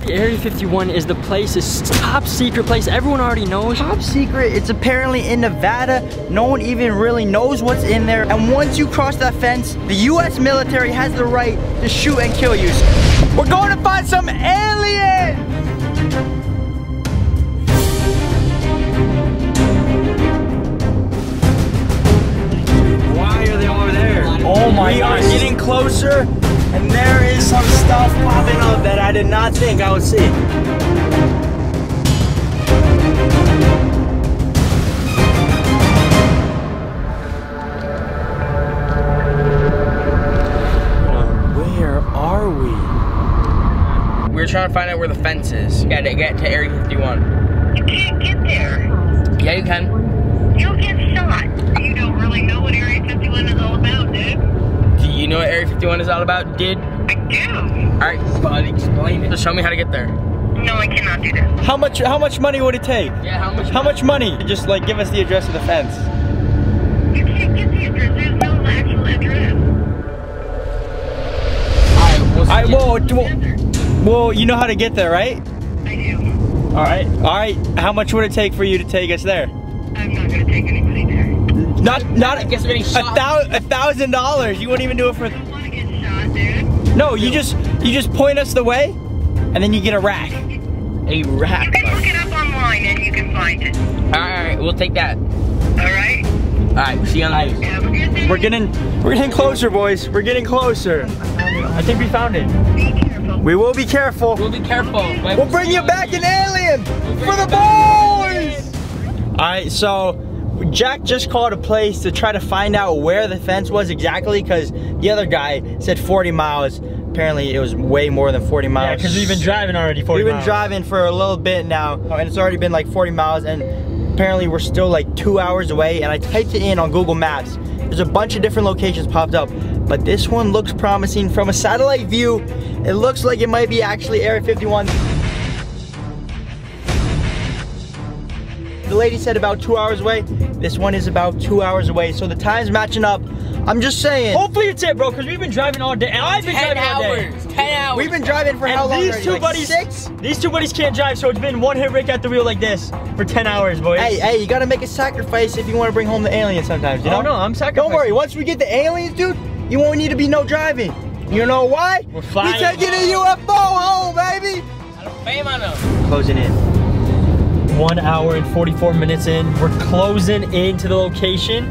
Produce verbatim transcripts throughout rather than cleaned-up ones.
The Area fifty-one is the place, it's top secret place, everyone already knows. Top secret, it's apparently in Nevada. No one even really knows what's in there. And once you cross that fence, the U S military has the right to shoot and kill you. We're going to find some aliens! Oh my we gosh. We are getting closer, and there is some stuff popping up that I did not think I would see. Now, where are we? We're trying to find out where the fence is. You gotta get to Area fifty-one. You can't get there. Yeah, you can. You'll get shot. You don't really know what Area fifty-one is all about, dude. Do you know what Area fifty-one is all about, dude? I do. Alright, but explain it. Just show me how to get there. No, I cannot do that. How much how much money would it take? Yeah, how much How money? much money? Just like give us the address of the fence. You can't get the address, there's no actual address. Alright, we'll I, whoa, whoa, whoa, you know how to get there, right? I do. Alright. Alright, how much would it take for you to take us there? I'm not gonna take anybody there. Not, not a, a, thou, a thousand dollars. You wouldn't even do it for. I don't want to get shot, dude. No, you just, you just point us the way, and then you get a rack. A rack. You can look it up online, and you can find it. All right, we'll take that. All right. All right, we'll see you on the ice. We're getting, we're getting closer, boys. We're getting closer. I think we found it. Be careful. We will be careful. We'll be careful. We'll, we'll bring you back an alien for the boys. All right, so. Jack just called a place to try to find out where the fence was exactly because the other guy said forty miles. Apparently it was way more than forty miles. Yeah, because we've been driving already forty miles. We've been miles. driving for a little bit now, and it's already been like forty miles, and apparently we're still like two hours away, and I typed it in on Google Maps. There's a bunch of different locations popped up, but this one looks promising from a satellite view. It looks like it might be actually Area fifty-one. The lady said about two hours away. This one is about two hours away, so the time's matching up. I'm just saying. Hopefully it's it, bro, because we've been driving all day. I've been driving all day. ten hours. We've been driving for how long? These two buddies, six? These two buddies can't drive, so it's been one hit Rick at the wheel like this for ten hours, boys. Hey, hey, you gotta make a sacrifice if you want to bring home the aliens sometimes, you know? Oh, no, I'm sacrificing. Don't worry, once we get the aliens, dude, you won't need to be no driving. You know why? We're flying. We're taking a U F O home, baby. I don't fame on them. Closing in. one hour and forty-four minutes in. We're closing into the location.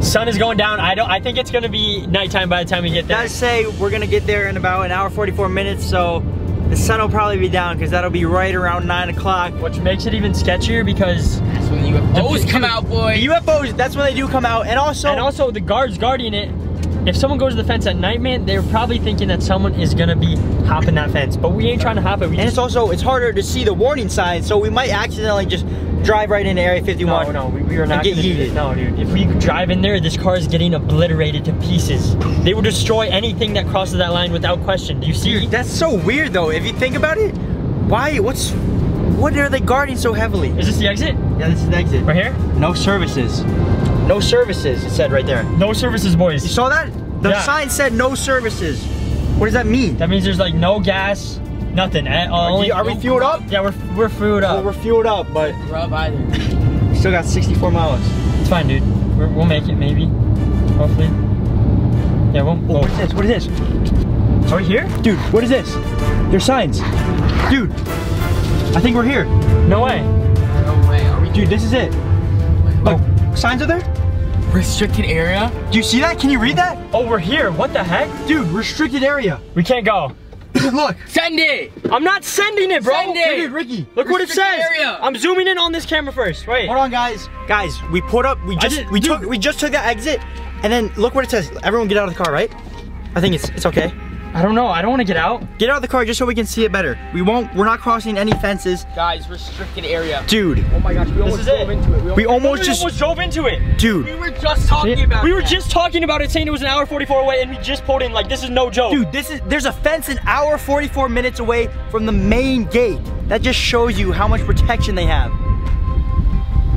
Sun is going down. I don't I think it's gonna be nighttime by the time we get there. I say we're gonna get there in about an hour forty-four minutes, so the sun will probably be down because that'll be right around nine o'clock. Which makes it even sketchier because that's when the U F Os come out, boy. The U F Os, that's when they do come out, and also And also the guards guarding it. If someone goes to the fence at night, man, they're probably thinking that someone is gonna be hopping that fence, but we ain't trying to hop it. We and just... it's also, it's harder to see the warning signs, so we might accidentally just drive right into Area fifty-one. No, no, we, we are not gonna get heated. No, dude, if we drive in there, this car is getting obliterated to pieces. They will destroy anything that crosses that line without question. Do you see? Dude, that's so weird, though. If you think about it, why, what's, what are they guarding so heavily? Is this the exit? Yeah, this is the exit. Right here? No services. No services, it said right there. No services, boys. You saw that? The yeah. sign said no services. What does that mean? That means there's like no gas, nothing at all. Are, you, are we fueled up? Yeah, we're, we're fueled up. Well, we're fueled up, but... We're up either. We still got sixty-four miles. It's fine, dude. We're, we'll make it, maybe. Hopefully. Yeah, we'll... Oh, what is this? What is this? Are we here? Dude, what is this? There's signs. Dude, I think we're here. No way. No way. Are we... Dude, this is it. Look, oh. Signs are there? Restricted area? Do you see that? Can you read that? Oh, we're here. What the heck? Dude, restricted area. We can't go. Look. Send it. I'm not sending it, bro. Send it. Dude, Ricky. Look restricted what it says. Area. I'm zooming in on this camera first. Wait. Hold on, guys. Guys, we pulled up. We just did, we dude. took we just took that exit. And then look what it says. Everyone get out of the car, right? I think it's it's okay. I don't know. I don't want to get out. Get out of the car just so we can see it better. We won't. We're not crossing any fences. Guys, restricted area. Dude. Oh my gosh, we almost drove into it. We almost just drove into it. Dude. We were just talking about it. We were just talking about it, saying it was an hour forty-four away, and we just pulled in. Like this is no joke. Dude, this is. There's a fence an hour forty-four minutes away from the main gate. That just shows you how much protection they have.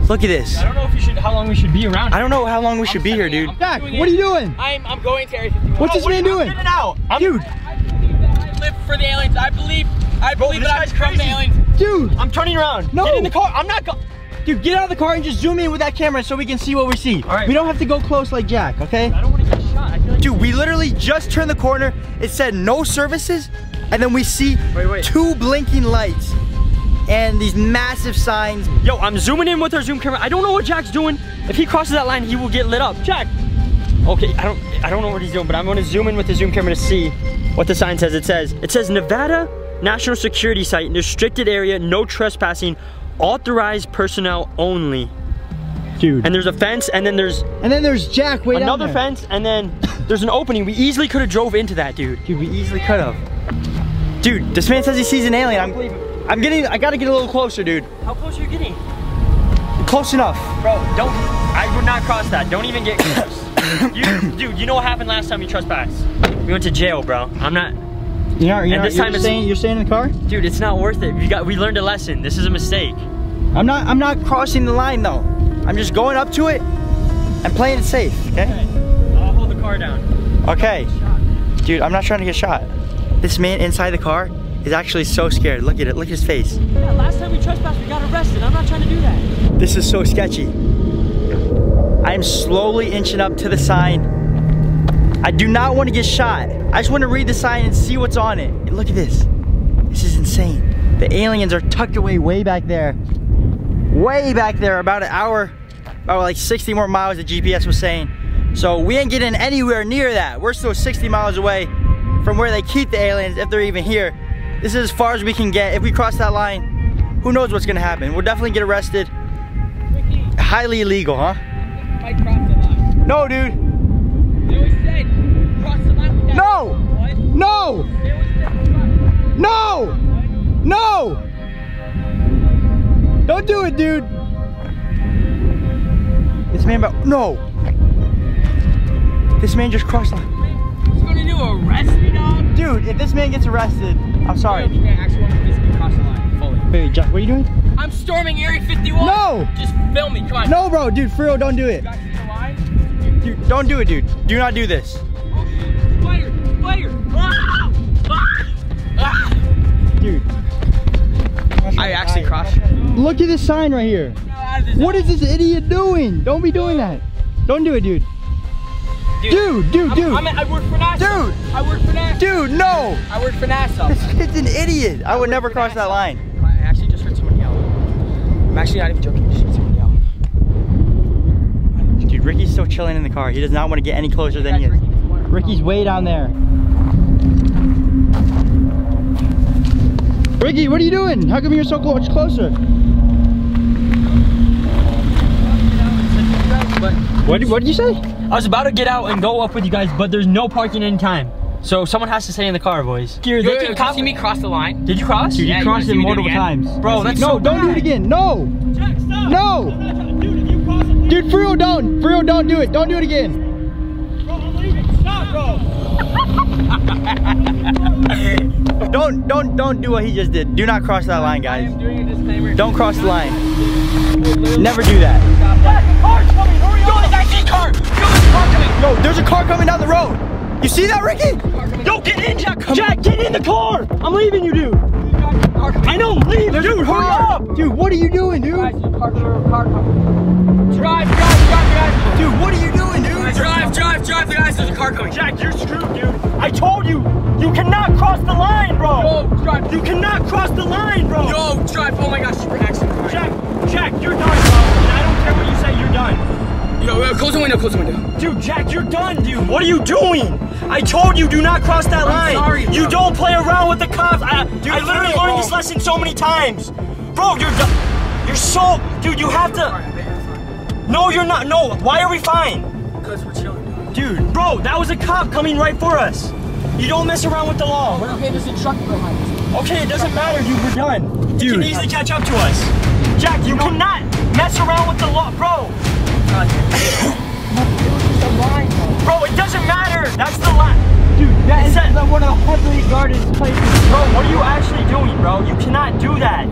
Look at this. I don't know if you should, how long we should be around here. I don't know how long we I'm should be here, dude. Jack, what are you doing? I'm, I'm going to Area fifty-one. What's oh, this what man doing? I'm out. I'm, dude. I, I believe that I live with for the aliens. I believe, I believe Bro, that I'm from the aliens. Dude, I'm turning around. No. Get in the car. I'm not going. Dude, get out of the car and just zoom in with that camera so we can see what we see. All right. We don't have to go close like Jack, okay? I don't want to get shot. I feel like Dude, we literally just turned the corner. It said no services, and then we see wait, wait. two blinking lights and these massive signs. Yo, I'm zooming in with our zoom camera. I don't know what Jack's doing. If he crosses that line, he will get lit up. Jack. Okay, I don't, I don't know what he's doing, but I'm gonna zoom in with the zoom camera to see what the sign says. It says, it says Nevada National Security Site, restricted area, no trespassing, authorized personnel only. Dude. And there's a fence, and then there's and then there's Jack. Wait, another fence, and then there's an opening. We easily could have drove into that, dude. Dude, we easily could have. Dude, this man says he sees an alien. I'm, I'm getting, I gotta get a little closer, dude. How close are you getting? Close enough, bro. Don't. I would not cross that. Don't even get close. You, dude, you know what happened last time you trespassed? We went to jail, bro. I'm not. You know, you and this you're time staying, you're staying in the car, dude. It's not worth it. We got, we learned a lesson. This is a mistake. I'm not. I'm not crossing the line though. I'm just going up to it and playing it safe. Okay. okay. I'll hold the car down. Okay. Dude, I'm not trying to get shot. This man inside the car is actually so scared. Look at it. Look at his face. Yeah. Last time we trespassed, we got arrested. I'm not trying to do that. This is so sketchy. I am slowly inching up to the sign. I do not want to get shot. I just want to read the sign and see what's on it. And look at this. This is insane. The aliens are tucked away way back there. Way back there, about an hour, about like sixty more miles, the G P S was saying. So we ain't getting anywhere near that. We're still sixty miles away from where they keep the aliens, if they're even here. This is as far as we can get. If we cross that line, who knows what's gonna happen. We'll definitely get arrested. Ricky. Highly illegal, huh? I crossed the line. No, dude. They always said, cross the line with that. No! What? No! They always said, no! What? No! Don't do it, dude. This man, about no. This man just crossed the line. He's gonna do arrest me, dog? Dude, if this man gets arrested, I'm sorry. Wait, you actually want to physically cross the line fully. Wait, Jack, what are you doing? I'm storming Area fifty-one. No! Just film me, come on. No, bro, dude, for real, don't do it. Dude, don't do it, dude. Do not do this. Oh, fire, fire. Ah! Ah! Dude. I actually crashed. Look at this sign right here. What is this idiot doing? Don't be doing that. Don't do it, dude. Dude, dude, dude. I'm, I'm, I work for NASA. Dude. I work for NASA. Dude, no. I work for NASA. This kid's an idiot. I, I would never cross NASA. that line. I'm actually not even joking, just need someone yell. Dude, Ricky's still chilling in the car. He does not want to get any closer yeah, than he is. Ricky Ricky's oh. way down there. Ricky, what are you doing? How come you're so close? closer? What did, what did you say? I was about to get out and go up with you guys, but there's no parking in time. So someone has to stay in the car, boys. Dude, they can cop- you see me cross the line? Did you cross? Dude, you yeah, crossed you it multiple it times. Bro, that's No, so don't bad. do it again. No. Jack, stop. No. I'm not trying to do it. You cross the line. Dude, for real, don't. For real, don't do it. Don't do it again. Bro, I'm leaving. Stop, bro. don't, don't, don't do what he just did. Do not cross that line, guys. I am doing a disclaimer. Don't cross the line. Never do that. Jack, a car's coming. Hurry up. Yo, there's actually a car. Yo, there's a car coming. Yo, there's a car coming down the road. You see that, Ricky? Yo, get in, Jack! Come Jack, get in the car! I'm leaving you, dude! I know, leave, There's dude! Hurry up! Dude, what are you doing, dude? Drive, drive, drive, drive! Dude, what are you doing, dude? Drive, drive, drive, guys! There's a car coming! Jack, you're screwed, dude! I told you! You cannot cross the line, bro! Yo, drive! You cannot cross the line, bro! Yo, drive! Oh my gosh, super accident! Jack, Jack, you're done, bro! And I don't care what you say, you're done! Yo, yo, close the window, close the window. Dude, Jack, you're done, dude. What are you doing? I told you, do not cross that I'm line. Sorry, you don't play around with the cops. I, dude, I literally learned this lesson so many times. Bro, you're done. You're so, dude, you have to. No, you're not, no. Why are we fine? Because we're chilling. Dude, bro, that was a cop coming right for us. You don't mess around with the law. Okay, there's a truck behind us. Okay, it doesn't matter, you were done. Dude. You can easily catch up to us. Jack, you, you cannot mess around with the law, bro. Bro, it doesn't matter. That's the line. Dude, that is that, one of the heavily guarded places. Bro, what are you actually doing, bro? You cannot do that.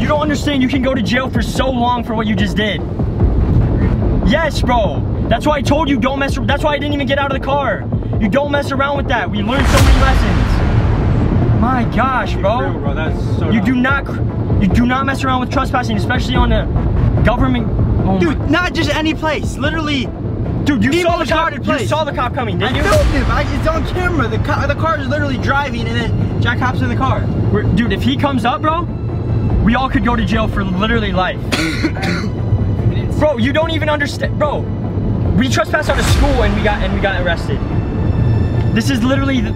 You don't understand. You can go to jail for so long for what you just did. Yes, bro. That's why I told you don't mess. That's why I didn't even get out of the car. You don't mess around with that. We learned so many lessons. My gosh, bro. Real, bro. That's so you do not, you do not mess around with trespassing, especially on the government. Oh dude, not just any place. Literally, dude, you saw the cop. You saw the cop coming, didn't you? I filmed him. I, it's on camera. The car, the car is literally driving, and then Jack hops in the car. We're, dude, if he comes up, bro, we all could go to jail for literally life. Bro, you don't even understand, bro. We trespassed out of school and we got and we got arrested. This is literally the,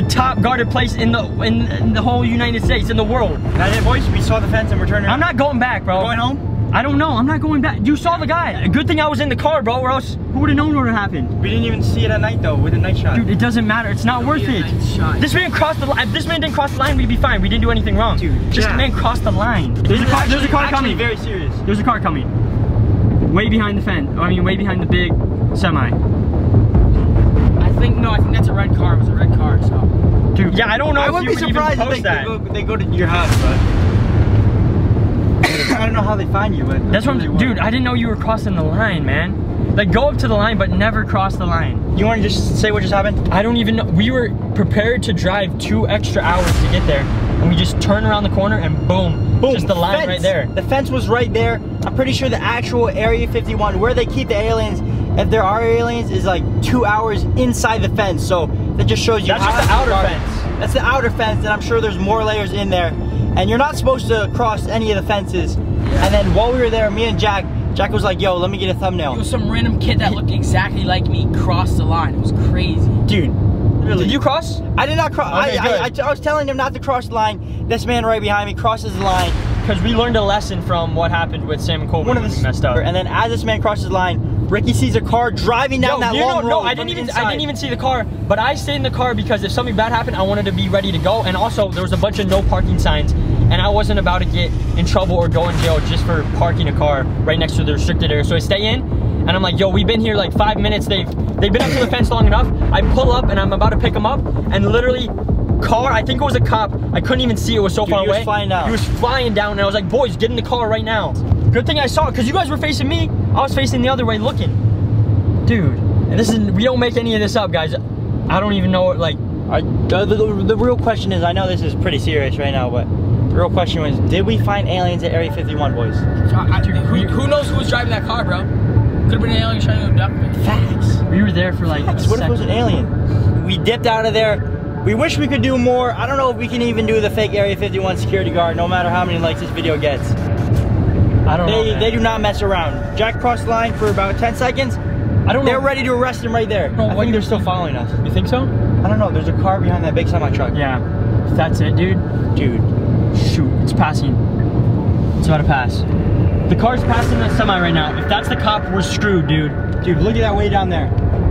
the top guarded place in the in, in the whole United States, in the world. That's it, boys. We saw the fence and we're turning. I'm not going back, bro. You're going home? I don't know. I'm not going back. You saw the guy. Good thing I was in the car, bro, or else who would have known what would have happened? We didn't even see it at night though, with a night shot. Dude, it doesn't matter. It's not worth it. This man crossed the line. If this man didn't cross the line, we'd be fine. We didn't do anything wrong. Dude, this yeah. man crossed the line. There's a car. There's a car coming. Very serious. There's a car coming. Way behind the fence. I mean, way behind the big semi. I think no. I think that's a red car. It was a red car. So, dude. Yeah, I don't know. I wouldn't be surprised if they, they, go, they go to your house, but I don't know how they find you. But that's what I'm, dude. I didn't know you were crossing the line, man. Like, go up to the line, but never cross the line. You want to just say what just happened? I don't even know. We were prepared to drive two extra hours to get there, and we just turn around the corner and boom, boom. Just the line fence. Right there. The fence was right there. I'm pretty sure the actual Area fifty-one, where they keep the aliens, if there are aliens, is like two hours inside the fence. So that just shows you. That's just the outer fence. That's the outer fence, and I'm sure there's more layers in there. And you're not supposed to cross any of the fences. Yeah. And then while we were there, me and Jack, Jack was like, yo, let me get a thumbnail. Yo, some random kid that looked exactly like me crossed the line. It was crazy. Dude. Really? Did you cross? I did not cross. Okay, I, I, I, I was telling him not to cross the line. This man right behind me crosses the line. Because we learned a lesson from what happened with Sam and Colby when we messed up. And then as this man crosses the line, Ricky sees a car driving down Yo, that you long know, road. No, I didn't even inside. I didn't even see the car, but I stayed in the car because if something bad happened, I wanted to be ready to go. And also, there was a bunch of no parking signs, and I wasn't about to get in trouble or go in jail just for parking a car right next to the restricted area. So I stay in, and I'm like, yo, we've been here like five minutes. They've they've been up to the fence long enough. I pull up, and I'm about to pick them up, and literally. Car, I think it was a cop. I couldn't even see, it was so Dude, far away. He was flying down. He was flying down, and I was like, boys, get in the car right now. Good thing I saw it, because you guys were facing me. I was facing the other way looking. Dude, and this is, we don't make any of this up, guys. I don't even know what, like. I, the, the, the real question is, I know this is pretty serious right now, but the real question was, did we find aliens at Area fifty-one, boys? I, I, who, who knows who was driving that car, bro? Could have been an alien trying to abduct me. Facts. We were there for like Facts. a What second. If it was an alien? We dipped out of there. We wish we could do more. I don't know if we can even do the fake Area fifty-one security guard, no matter how many likes this video gets. I don't they, know, man. They do not mess around. Jack crossed the line for about ten seconds. I don't know. They're ready to arrest him right there. I, I think they're still following us. You think so? I don't know. There's a car behind that big semi truck. Yeah. That's it, dude. Dude. Shoot. It's passing. It's about to pass. The car's passing that semi right now. If that's the cop, we're screwed, dude. Dude, look at that way down there.